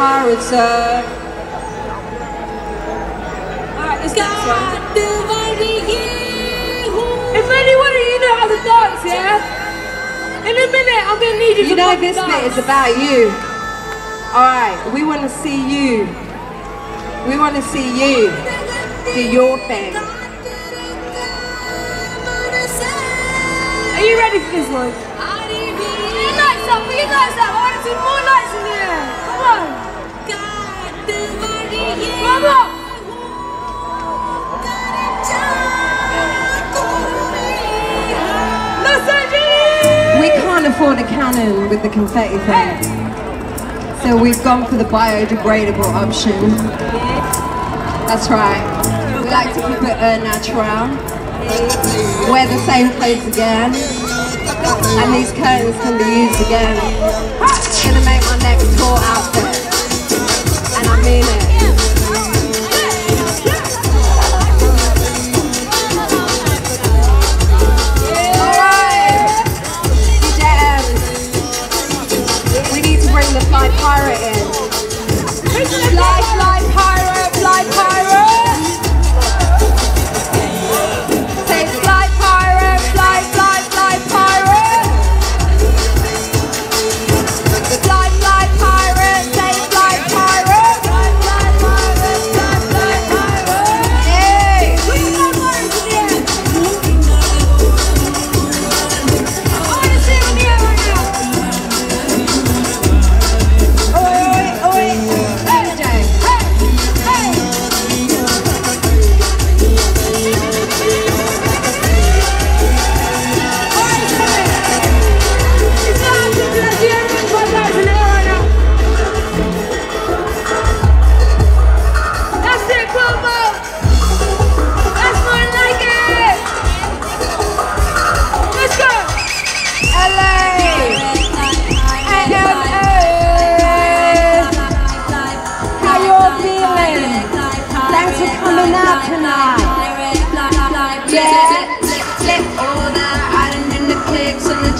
pirates are. Alright, let's get this one. If anyone of you know how to dance, yeah? In a minute, I'm going to need you to know this dance. Bit is about you. Alright, we want to see you. We want to see you do your thing. Are you ready for this one? Put your lights up, put your lights up. I want to see more lights in here. Come on. Come on. We can't afford a cannon with the confetti thing. So we've gone for the biodegradable option. That's right. We like to keep it natural. Wear the same clothes again. And these curtains can be used again. It's gonna make my next tour outfit. And I mean it. Pirate in. Fly pirate. Say fly pirate, fly pirate. Fly pirate, say fly pirate. Fly pirate. Hey! I want to see it in the air right now.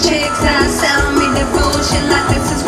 Chicks that sell me devotion like this is